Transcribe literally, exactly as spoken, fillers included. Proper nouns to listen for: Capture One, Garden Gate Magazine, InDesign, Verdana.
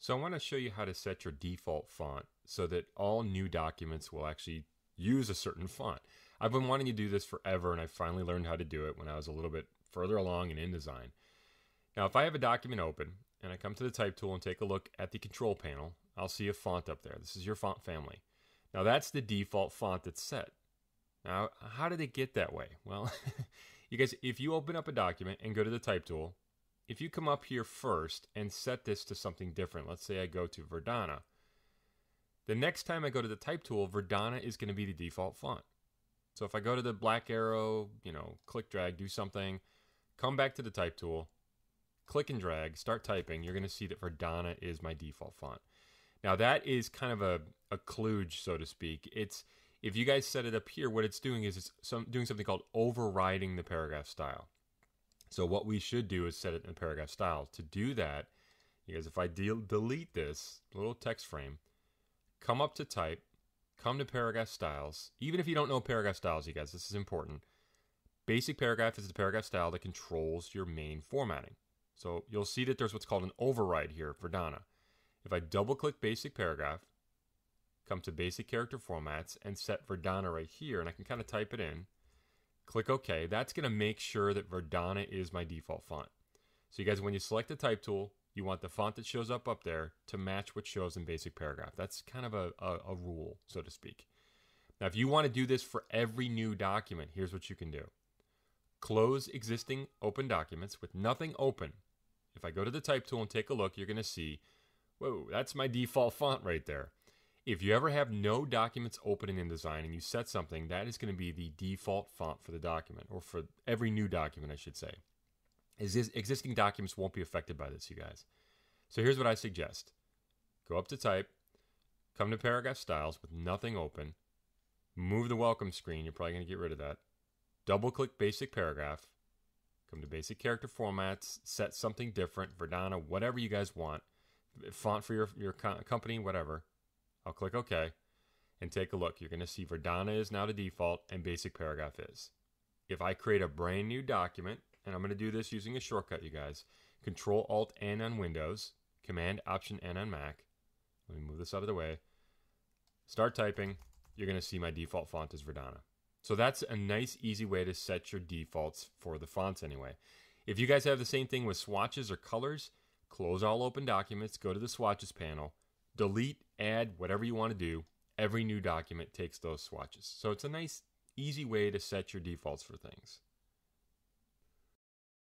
So I want to show you how to set your default font so that all new documents will actually use a certain font. I've been wanting to do this forever, and I finally learned how to do it when I was a little bit further along in InDesign. Now, if I have a document open and I come to the type tool and take a look at the control panel, I'll see a font up there. This is your font family. Now, that's the default font that's set. Now, how did it get that way? Well, you guys, if you open up a document and go to the type tool, if you come up here first and set this to something different, let's say I go to Verdana, the next time I go to the type tool, Verdana is going to be the default font. So if I go to the black arrow, you know, click, drag, do something, come back to the type tool, click and drag, start typing, you're going to see that Verdana is my default font. Now that is kind of a, a kludge, so to speak. It's If you guys set it up here, what it's doing is it's some, doing something called overriding the paragraph style. So what we should do is set it in the paragraph style. To do that, you guys, if I de delete this little text frame, come up to type, come to paragraph styles. Even if you don't know paragraph styles, you guys, this is important. Basic paragraph is the paragraph style that controls your main formatting. So you'll see that there's what's called an override here for Verdana. If I double click basic paragraph, come to basic character formats and set Verdana right here, and I can kind of type it in, click OK. That's going to make sure that Verdana is my default font. So you guys, when you select the type tool, you want the font that shows up up there to match what shows in basic paragraph. That's kind of a, a, a rule, so to speak. Now, if you want to do this for every new document, here's what you can do. Close existing open documents with nothing open. If I go to the type tool and take a look, you're going to see, whoa, that's my default font right there. If you ever have no documents open in InDesign and you set something, that is going to be the default font for the document, or for every new document, I should say. Existing documents won't be affected by this, you guys. So here's what I suggest. Go up to type, come to paragraph styles with nothing open, move the welcome screen, you're probably going to get rid of that, double click basic paragraph, come to basic character formats, set something different, Verdana, whatever you guys want, font for your, your co company, whatever. I'll click OK and take a look. You're going to see Verdana is now the default and basic paragraph is. If I create a brand new document, and I'm going to do this using a shortcut, you guys, Control Alt N on Windows, Command Option N on Mac. Let me move this out of the way. Start typing. You're going to see my default font is Verdana. So that's a nice, easy way to set your defaults for the fonts anyway. If you guys have the same thing with swatches or colors, close all open documents, go to the swatches panel, delete, add, whatever you want to do. Every new document takes those swatches. So it's a nice, easy way to set your defaults for things.